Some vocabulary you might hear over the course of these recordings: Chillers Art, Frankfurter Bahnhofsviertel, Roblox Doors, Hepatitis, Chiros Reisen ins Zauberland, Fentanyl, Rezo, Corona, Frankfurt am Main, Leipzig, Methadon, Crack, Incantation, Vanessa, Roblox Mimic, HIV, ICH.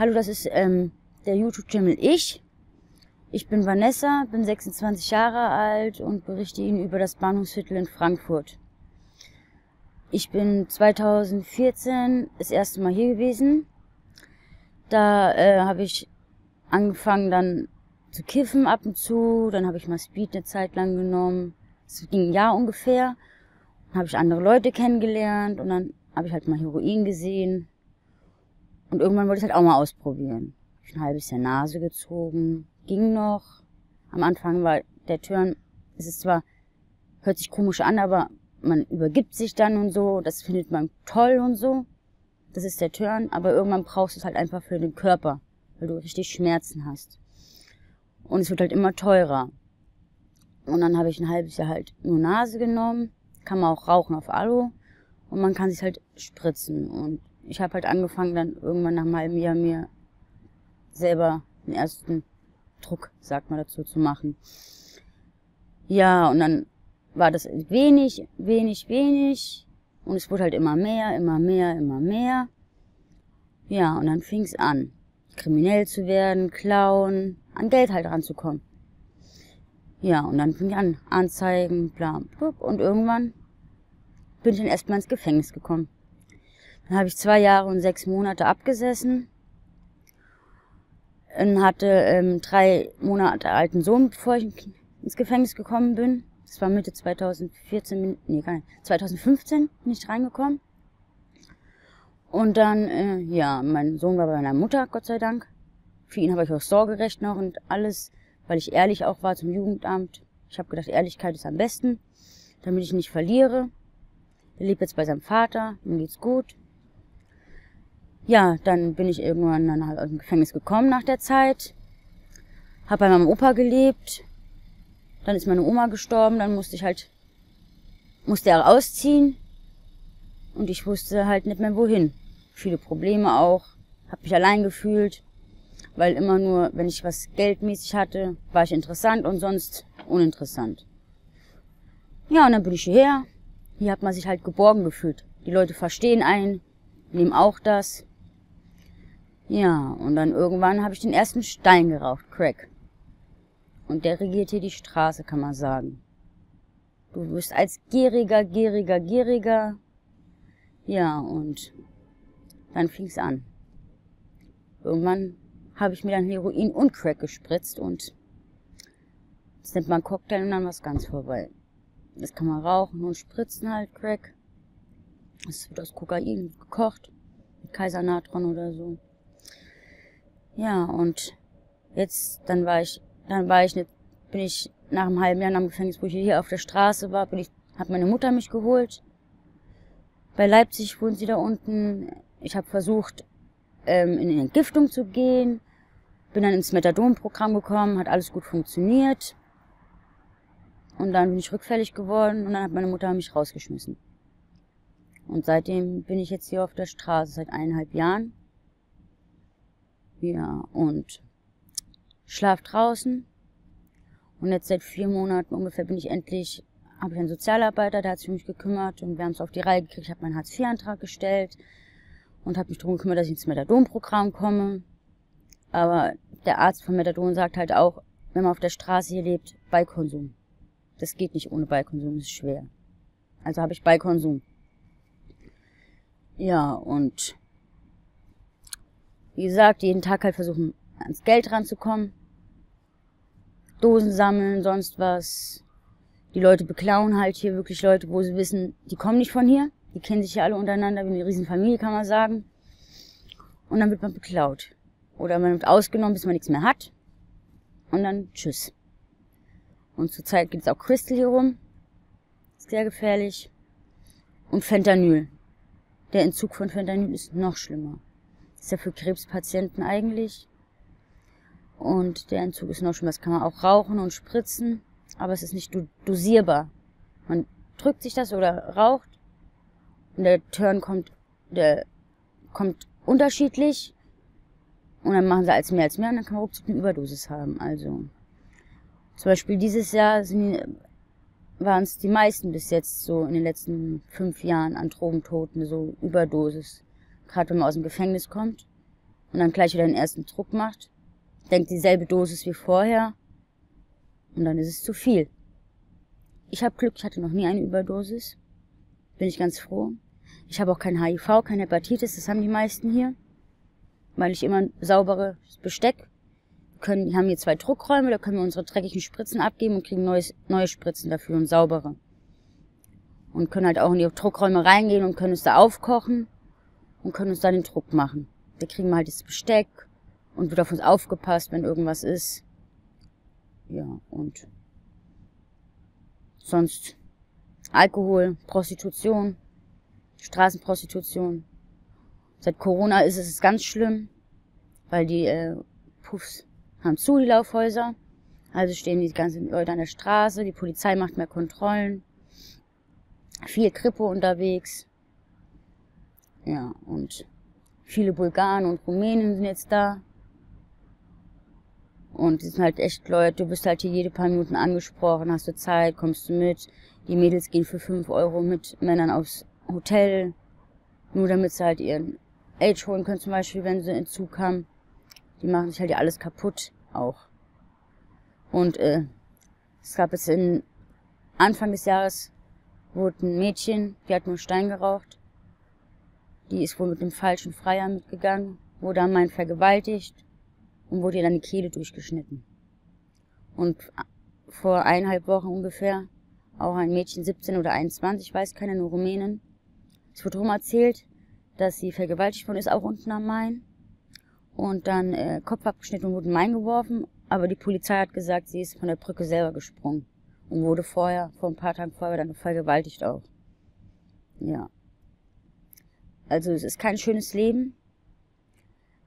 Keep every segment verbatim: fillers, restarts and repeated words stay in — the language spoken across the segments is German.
Hallo, das ist ähm, der YouTube-Channel Ich. Ich bin Vanessa, bin sechsundzwanzig Jahre alt und berichte Ihnen über das Bahnhofsviertel in Frankfurt. Ich bin zweitausendvierzehn das erste Mal hier gewesen. Da äh, habe ich angefangen dann zu kiffen ab und zu. Dann habe ich mal Speed eine Zeit lang genommen. Es ging ein Jahr ungefähr. Dann habe ich andere Leute kennengelernt und dann habe ich halt mal Heroin gesehen. Und irgendwann wollte ich es halt auch mal ausprobieren. Ich habe ein halbes Jahr Nase gezogen. Ging noch. Am Anfang war der Turn, es ist zwar, hört sich komisch an, aber man übergibt sich dann und so. Das findet man toll und so. Das ist der Turn, aber irgendwann brauchst du es halt einfach für den Körper, weil du richtig Schmerzen hast. Und es wird halt immer teurer. Und dann habe ich ein halbes Jahr halt nur Nase genommen. Kann man auch rauchen auf Alu. Und man kann sich halt spritzen. Und ich habe halt angefangen, dann irgendwann nach einem halben Jahr mir selber den ersten Druck, sagt man dazu, zu machen. Ja, und dann war das wenig, wenig, wenig. Und es wurde halt immer mehr, immer mehr, immer mehr. Ja, und dann fing es an, kriminell zu werden, klauen, an Geld halt ranzukommen. Ja, und dann fing ich an, Anzeigen, bla, bla, und irgendwann bin ich dann erstmal ins Gefängnis gekommen. Dann habe ich zwei Jahre und sechs Monate abgesessen und hatte ähm, drei Monate alten Sohn, bevor ich ins Gefängnis gekommen bin. Das war Mitte zweitausendvierzehn, nee, gar nicht, zweitausendfünfzehn bin ich reingekommen. Und dann, äh, ja, mein Sohn war bei meiner Mutter, Gott sei Dank. Für ihn habe ich auch Sorgerecht noch und alles, weil ich ehrlich auch war zum Jugendamt. Ich habe gedacht, Ehrlichkeit ist am besten, damit ich nicht verliere. Er lebt jetzt bei seinem Vater, ihm geht's gut. Ja, dann bin ich irgendwann dann halt aus dem Gefängnis gekommen nach der Zeit. Habe bei meinem Opa gelebt. Dann ist meine Oma gestorben, dann musste ich halt, musste er ausziehen. Und ich wusste halt nicht mehr wohin. Viele Probleme auch, habe mich allein gefühlt, weil immer nur, wenn ich was geldmäßig hatte, war ich interessant und sonst uninteressant. Ja, und dann bin ich hierher. Hier hat man sich halt geborgen gefühlt. Die Leute verstehen einen, nehmen auch das. Ja, und dann irgendwann habe ich den ersten Stein geraucht, Crack. Und der regiert hier die Straße, kann man sagen. Du wirst als gieriger, gieriger, gieriger. Ja, und dann fing es an. Irgendwann habe ich mir dann Heroin und Crack gespritzt und jetzt nimmt man einen Cocktail und dann war es ganz vorbei. Das kann man rauchen und spritzen halt, Crack. Das wird aus Kokain gekocht, mit Kaisernatron oder so. Ja, und jetzt, dann war ich... Dann war ich, bin ich nach einem halben Jahr am Gefängnis, wo ich hier auf der Straße war, bin ich, hat meine Mutter mich geholt. Bei Leipzig wohnt sie da unten. Ich habe versucht, ähm, in Entgiftung zu gehen. Bin dann ins Methadon-Programm gekommen, hat alles gut funktioniert. Und dann bin ich rückfällig geworden und dann hat meine Mutter mich rausgeschmissen. Und seitdem bin ich jetzt hier auf der Straße, seit eineinhalb Jahren. Ja, und... Schlaf draußen und jetzt seit vier Monaten ungefähr bin ich endlich, habe ich einen Sozialarbeiter, der hat sich um mich gekümmert und wir haben es auf die Reihe gekriegt. Ich habe meinen Hartz vier Antrag gestellt und habe mich darum gekümmert, dass ich ins Methadon-Programm komme. Aber der Arzt von Methadon sagt halt auch, wenn man auf der Straße hier lebt, Beikonsum. Das geht nicht ohne Beikonsum, das ist schwer. Also habe ich Beikonsum. Ja, und wie gesagt, jeden Tag halt versuchen, ans Geld ranzukommen. Dosen sammeln, sonst was. Die Leute beklauen halt hier wirklich Leute, wo sie wissen, die kommen nicht von hier. Die kennen sich ja alle untereinander, wie eine Riesenfamilie, kann man sagen. Und dann wird man beklaut. Oder man wird ausgenommen, bis man nichts mehr hat. Und dann tschüss. Und zurzeit gibt es auch Crystal hier rum. Sehr gefährlich. Und Fentanyl. Der Entzug von Fentanyl ist noch schlimmer. Ist ja für Krebspatienten eigentlich. Und der Entzug ist noch schlimmer. Das kann man auch rauchen und spritzen, aber es ist nicht dosierbar. Man drückt sich das oder raucht und der Turn kommt, der kommt unterschiedlich und dann machen sie als mehr als mehr und dann kann man ruckzuck eine Überdosis haben. Also zum Beispiel dieses Jahr waren es die meisten bis jetzt so in den letzten fünf Jahren an Drogentoten, so Überdosis. Gerade wenn man aus dem Gefängnis kommt, und dann gleich wieder den ersten Druck macht, denkt dieselbe Dosis wie vorher und dann ist es zu viel. Ich habe Glück, ich hatte noch nie eine Überdosis, bin ich ganz froh. Ich habe auch kein H I V, kein Hepatitis, das haben die meisten hier, weil ich immer ein sauberes Besteck. Können, haben hier zwei Druckräume, da können wir unsere dreckigen Spritzen abgeben und kriegen neues, neue Spritzen dafür und saubere. Und können halt auch in die Druckräume reingehen und können es da aufkochen und können uns dann den Druck machen. Da kriegen wir halt das Besteck und wird auf uns aufgepasst, wenn irgendwas ist. Ja, und sonst Alkohol, Prostitution, Straßenprostitution. Seit Corona ist es ganz schlimm, weil die äh, Puffs haben zu, die Laufhäuser, also stehen die ganzen Leute an der Straße, die Polizei macht mehr Kontrollen, viel Kripo unterwegs, ja, und viele Bulgaren und Rumänen sind jetzt da und es sind halt echt Leute, du wirst halt hier jede paar Minuten angesprochen, hast du Zeit, kommst du mit, die Mädels gehen für fünf Euro mit Männern aufs Hotel, nur damit sie halt ihren Age holen können, zum Beispiel, wenn sie in Entzug haben. Die machen sich halt ja alles kaputt auch. Und äh, es gab jetzt in Anfang des Jahres wurde ein Mädchen, die hat nur Stein geraucht. Die ist wohl mit dem falschen Freier mitgegangen, wurde am Main vergewaltigt und wurde ihr dann die Kehle durchgeschnitten. Und vor eineinhalb Wochen ungefähr auch ein Mädchen, siebzehn oder einundzwanzig, ich weiß keiner, nur Rumänen. Es wurde drum erzählt, dass sie vergewaltigt worden ist, auch unten am Main. Und dann äh, Kopf abgeschnitten und wurde in den Main geworfen, aber die Polizei hat gesagt, sie ist von der Brücke selber gesprungen und wurde vorher, vor ein paar Tagen vorher, dann vergewaltigt auch. Ja. Also es ist kein schönes Leben.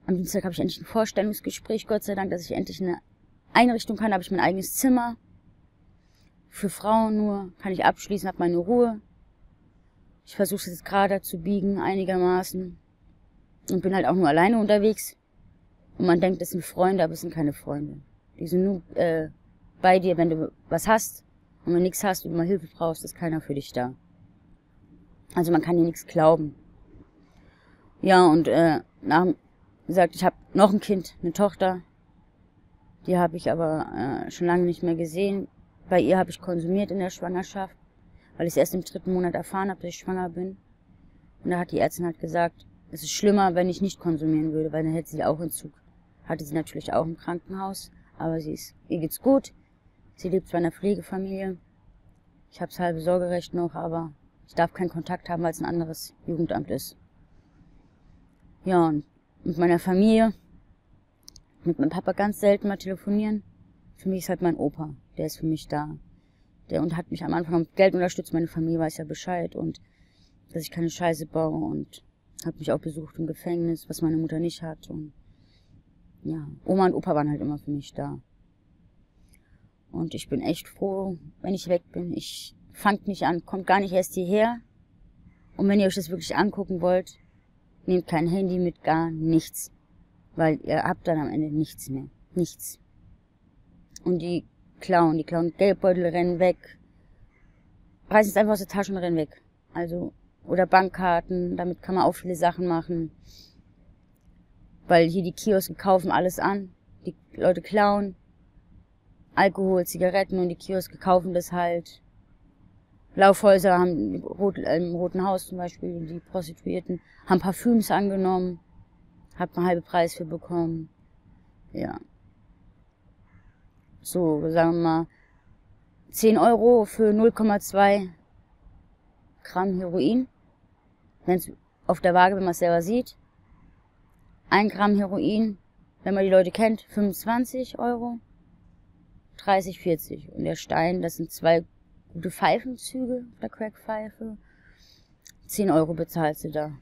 Am Dienstag habe ich endlich ein Vorstellungsgespräch, Gott sei Dank, dass ich endlich eine Einrichtung kann, habe ich mein eigenes Zimmer. Für Frauen nur, kann ich abschließen, habe meine Ruhe. Ich versuche es jetzt gerade zu biegen, einigermaßen. Und bin halt auch nur alleine unterwegs. Und man denkt, das sind Freunde, aber es sind keine Freunde. Die sind nur äh, bei dir, wenn du was hast. Und wenn du nichts hast und du mal Hilfe brauchst, ist keiner für dich da. Also man kann dir nichts glauben. Ja, und äh, nach, wie gesagt, ich habe noch ein Kind, eine Tochter. Die habe ich aber äh, schon lange nicht mehr gesehen. Bei ihr habe ich konsumiert in der Schwangerschaft, weil ich es erst im dritten Monat erfahren habe, dass ich schwanger bin. Und da hat die Ärztin halt gesagt, es ist schlimmer, wenn ich nicht konsumieren würde, weil dann hätte sie auch Entzug. Hatte sie natürlich auch im Krankenhaus, aber sie ist, ihr geht's gut. Sie lebt bei einer Pflegefamilie. Ich habe das halbe Sorgerecht noch, aber ich darf keinen Kontakt haben, weil es ein anderes Jugendamt ist. Ja, und mit meiner Familie, mit meinem Papa ganz selten mal telefonieren. Für mich ist halt mein Opa, der ist für mich da. Der und hat mich am Anfang mit Geld unterstützt, meine Familie weiß ja Bescheid und dass ich keine Scheiße baue und hat mich auch besucht im Gefängnis, was meine Mutter nicht hat und ja, Oma und Opa waren halt immer für mich da. Und ich bin echt froh, wenn ich weg bin. Ich fangt mich an, kommt gar nicht erst hierher. Und wenn ihr euch das wirklich angucken wollt, nehmt kein Handy mit, gar nichts. Weil ihr habt dann am Ende nichts mehr. Nichts. Und die klauen, die klauen Geldbeutel, rennen weg. Reißen es einfach aus der Tasche und rennen weg. Also, oder Bankkarten, damit kann man auch viele Sachen machen. Weil hier die Kioske kaufen alles an, die Leute klauen, Alkohol, Zigaretten und die Kioske kaufen das halt. Laufhäuser haben, im Roten Haus zum Beispiel, die Prostituierten, haben Parfüms angenommen, hat man halbe Preis für bekommen, ja. So, sagen wir mal, zehn Euro für null Komma zwei Gramm Heroin, wenn es auf der Waage, wenn man es selber sieht. Ein Gramm Heroin, wenn man die Leute kennt, fünfundzwanzig Euro, dreißig, vierzig. Und der Stein, das sind zwei gute Pfeifenzüge, der Crackpfeife. zehn Euro bezahlst du da.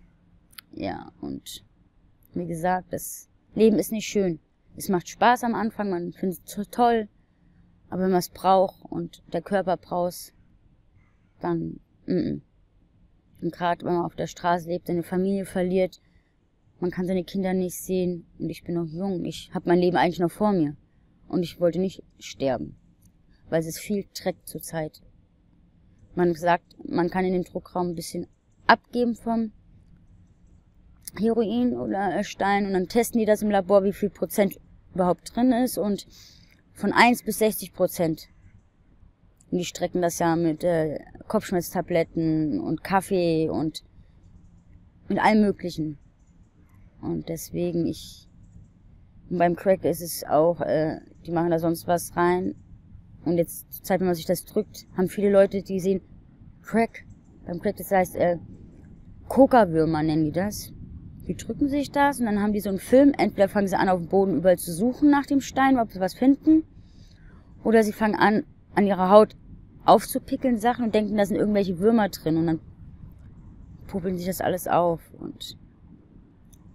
Ja, und wie gesagt, das Leben ist nicht schön. Es macht Spaß am Anfang, man findet es toll. Aber wenn man es braucht und der Körper braucht, dann mm-mm. Und gerade wenn man auf der Straße lebt, seine Familie verliert, man kann seine Kinder nicht sehen und ich bin noch jung, ich habe mein Leben eigentlich noch vor mir und ich wollte nicht sterben, weil es ist viel Dreck zurzeit. Man sagt, man kann in den Druckraum ein bisschen abgeben vom Heroin oder Stein und dann testen die das im Labor, wie viel Prozent überhaupt drin ist, und von eins bis sechzig Prozent. Und die strecken das ja mit äh, Kopfschmerztabletten und Kaffee und mit allem Möglichen. Und deswegen ich... Und beim Crack ist es auch, äh, die machen da sonst was rein. Und jetzt zur Zeit, wenn man sich das drückt, haben viele Leute, die sehen, Crack. Beim Crack, das heißt, äh, Coca-Würmer nennen die das. Die drücken sich das und dann haben die so einen Film. Entweder fangen sie an, auf dem Boden überall zu suchen nach dem Stein, ob sie was finden. Oder sie fangen an, an ihrer Haut aufzupickeln Sachen und denken, da sind irgendwelche Würmer drin. Und dann puppeln sich das alles auf und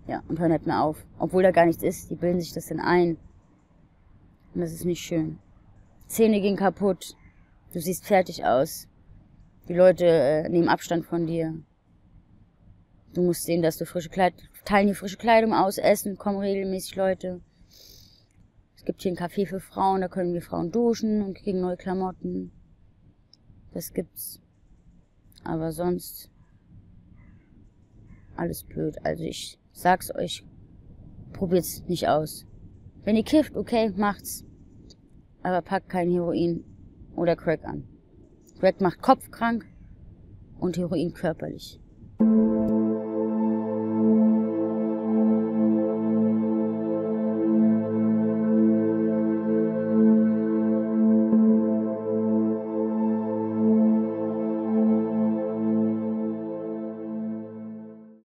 ja, und hören halt mehr auf. Obwohl da gar nichts ist, die bilden sich das dann ein. Und das ist nicht schön. Zähne gehen kaputt, du siehst fertig aus. Die Leute äh, nehmen Abstand von dir. Du musst sehen, dass du frische Kleidung, teilen dir frische Kleidung aus, essen, kommen regelmäßig Leute. Es gibt hier ein Café für Frauen, da können wir Frauen duschen und kriegen neue Klamotten. Das gibt's. Aber sonst alles blöd. Also ich sag's euch, probiert's nicht aus. Wenn ihr kifft, okay, macht's. Aber packt kein Heroin oder Crack an. Crack macht kopfkrank und Heroin körperlich.